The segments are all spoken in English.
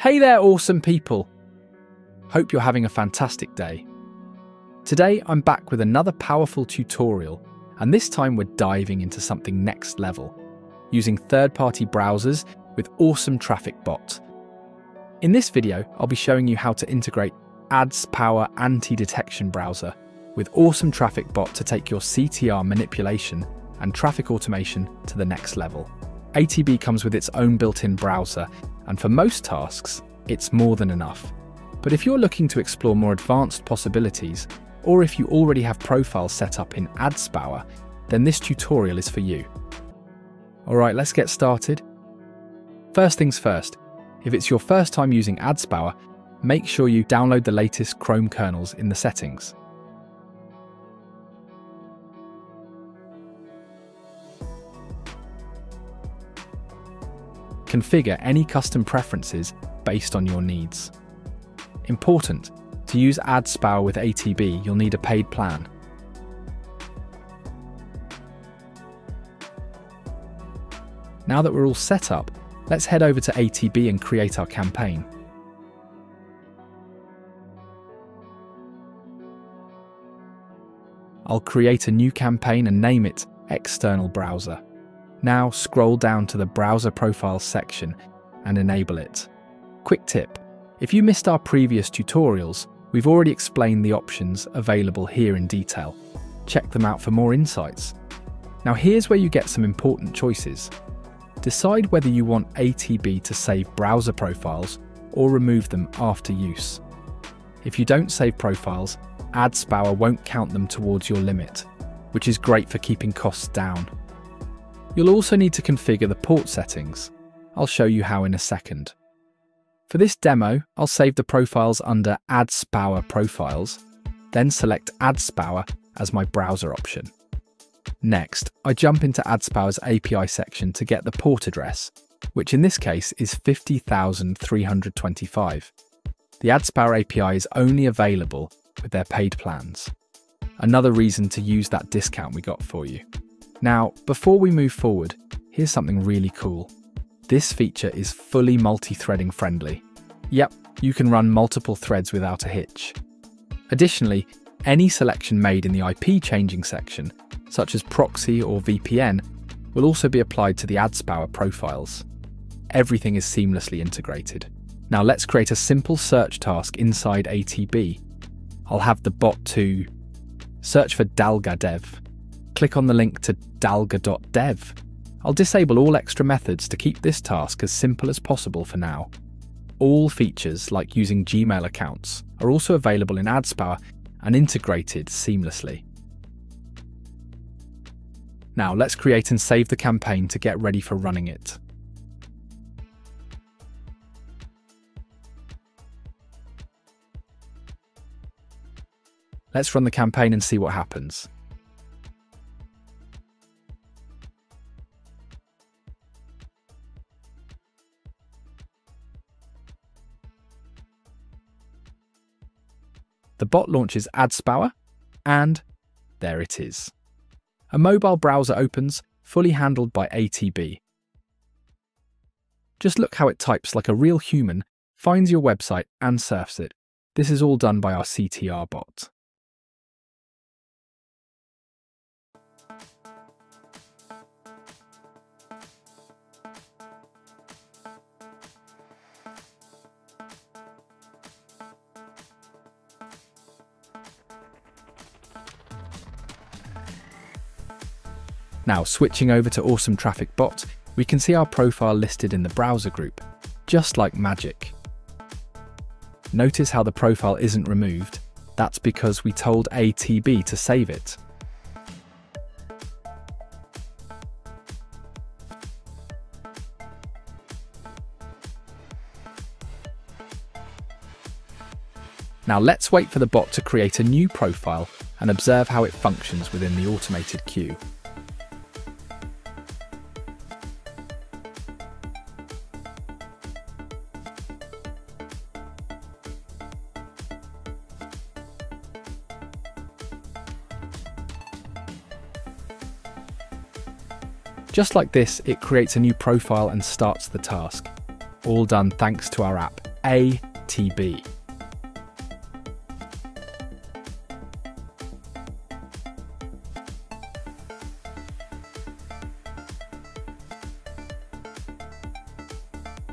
Hey there, awesome people. Hope you're having a fantastic day. Today, I'm back with another powerful tutorial, and this time we're diving into something next level, using third-party browsers with Awesome Traffic Bot. In this video, I'll be showing you how to integrate AdsPower anti-detection browser with Awesome Traffic Bot to take your CTR manipulation and traffic automation to the next level. ATB comes with its own built-in browser, and for most tasks, it's more than enough. But if you're looking to explore more advanced possibilities, or if you already have profiles set up in AdsPower, then this tutorial is for you. All right, let's get started. First things first, if it's your first time using AdsPower, make sure you download the latest Chrome kernels in the settings. Configure any custom preferences based on your needs. Important, to use AdsPower with ATB, you'll need a paid plan. Now that we're all set up, let's head over to ATB and create our campaign. I'll create a new campaign and name it External Browser. Now scroll down to the Browser Profiles section and enable it. Quick tip, if you missed our previous tutorials, we've already explained the options available here in detail. Check them out for more insights. Now here's where you get some important choices. Decide whether you want ATB to save browser profiles or remove them after use. If you don't save profiles, AdsPower won't count them towards your limit, which is great for keeping costs down. You'll also need to configure the port settings. I'll show you how in a second. For this demo, I'll save the profiles under AdsPower Profiles, then select AdsPower as my browser option. Next, I jump into AdsPower's API section to get the port address, which in this case is 50,325. The AdsPower API is only available with their paid plans. Another reason to use that discount we got for you. Now, before we move forward, here's something really cool. This feature is fully multi-threading friendly. Yep, you can run multiple threads without a hitch. Additionally, any selection made in the IP changing section, such as proxy or VPN, will also be applied to the AdsPower profiles. Everything is seamlessly integrated. Now let's create a simple search task inside ATB. I'll have the bot to search for Dalgadev. Click on the link to Dalga.dev. I'll disable all extra methods to keep this task as simple as possible for now. All features, like using Gmail accounts, are also available in AdsPower and integrated seamlessly. Now let's create and save the campaign to get ready for running it. Let's run the campaign and see what happens. The bot launches AdsPower, and there it is. A mobile browser opens, fully handled by ATB. Just look how it types like a real human, finds your website, and surfs it. This is all done by our CTR bot. Now, switching over to Awesome Traffic Bot, we can see our profile listed in the browser group, just like magic. Notice how the profile isn't removed. That's because we told ATB to save it. Now let's wait for the bot to create a new profile and observe how it functions within the automated queue. Just like this, it creates a new profile and starts the task. All done thanks to our app, ATB.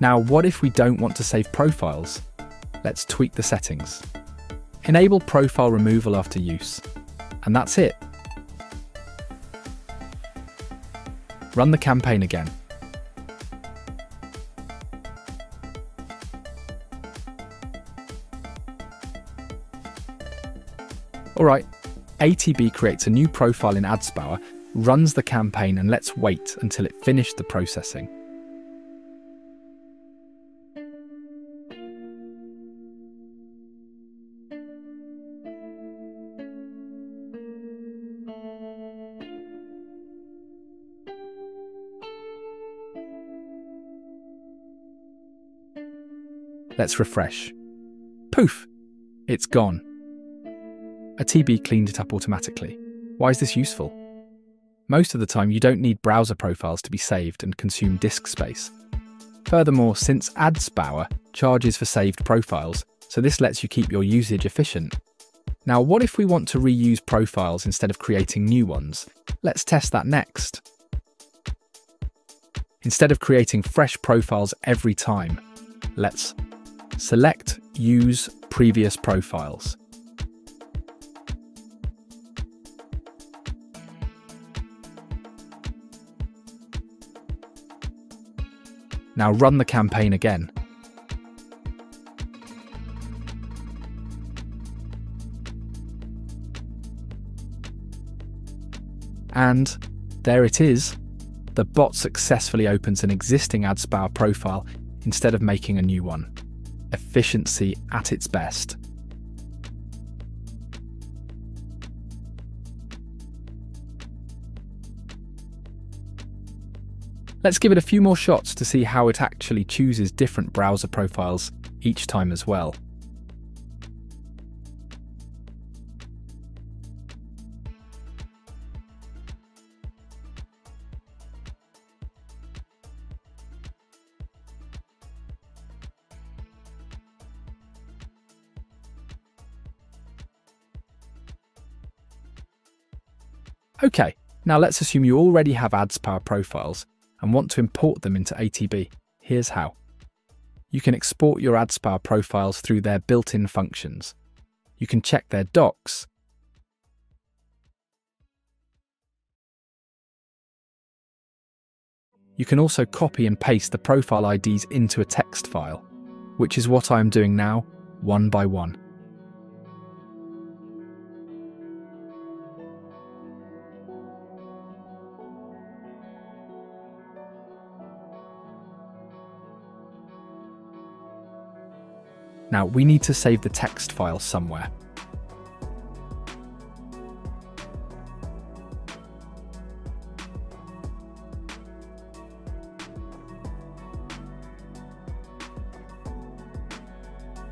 Now, what if we don't want to save profiles? Let's tweak the settings. Enable profile removal after use, and that's it. Run the campaign again. All right, ATB creates a new profile in AdsPower, runs the campaign, and let's wait until it finished the processing. Let's refresh. Poof! It's gone. ATB cleaned it up automatically. Why is this useful? Most of the time, you don't need browser profiles to be saved and consume disk space. Furthermore, since AdsPower charges for saved profiles, so this lets you keep your usage efficient. Now, what if we want to reuse profiles instead of creating new ones? Let's test that next. Instead of creating fresh profiles every time, let's select Use Previous Profiles. Now run the campaign again. And there it is. The bot successfully opens an existing AdsPower profile instead of making a new one. Efficiency at its best. Let's give it a few more shots to see how it actually chooses different browser profiles each time as well. Okay, now let's assume you already have AdsPower profiles and want to import them into ATB. Here's how. You can export your AdsPower profiles through their built-in functions. You can check their docs, you can also copy and paste the profile IDs into a text file, which is what I am doing now, one by one. Now, we need to save the text file somewhere.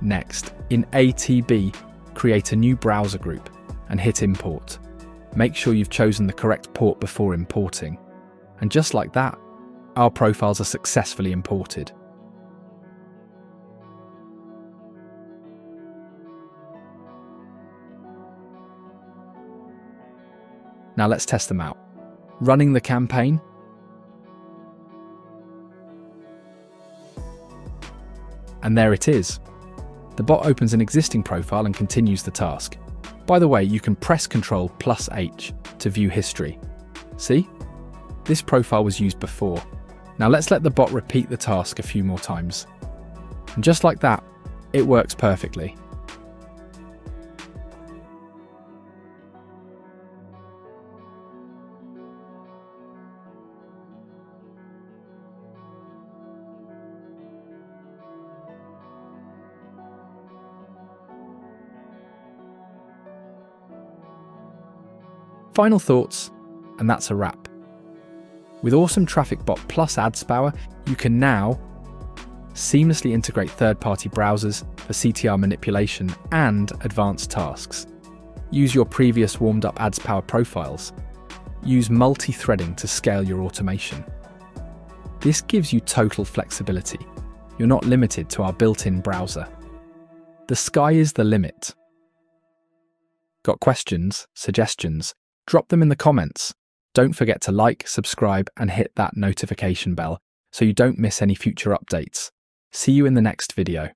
Next, in ATB, create a new browser group and hit import. Make sure you've chosen the correct port before importing. And just like that, our profiles are successfully imported. Now let's test them out. Running the campaign. And there it is. The bot opens an existing profile and continues the task. By the way, you can press Ctrl+H to view history. See? This profile was used before. Now let's let the bot repeat the task a few more times. And just like that, it works perfectly. Final thoughts, and that's a wrap. With Awesome Traffic Bot plus AdsPower, you can now seamlessly integrate third-party browsers for CTR manipulation and advanced tasks. Use your previous warmed-up AdsPower profiles. Use multi-threading to scale your automation. This gives you total flexibility, you're not limited to our built-in browser. The sky is the limit. Got questions, suggestions? Drop them in the comments. Don't forget to like, subscribe, and hit that notification bell so you don't miss any future updates. See you in the next video.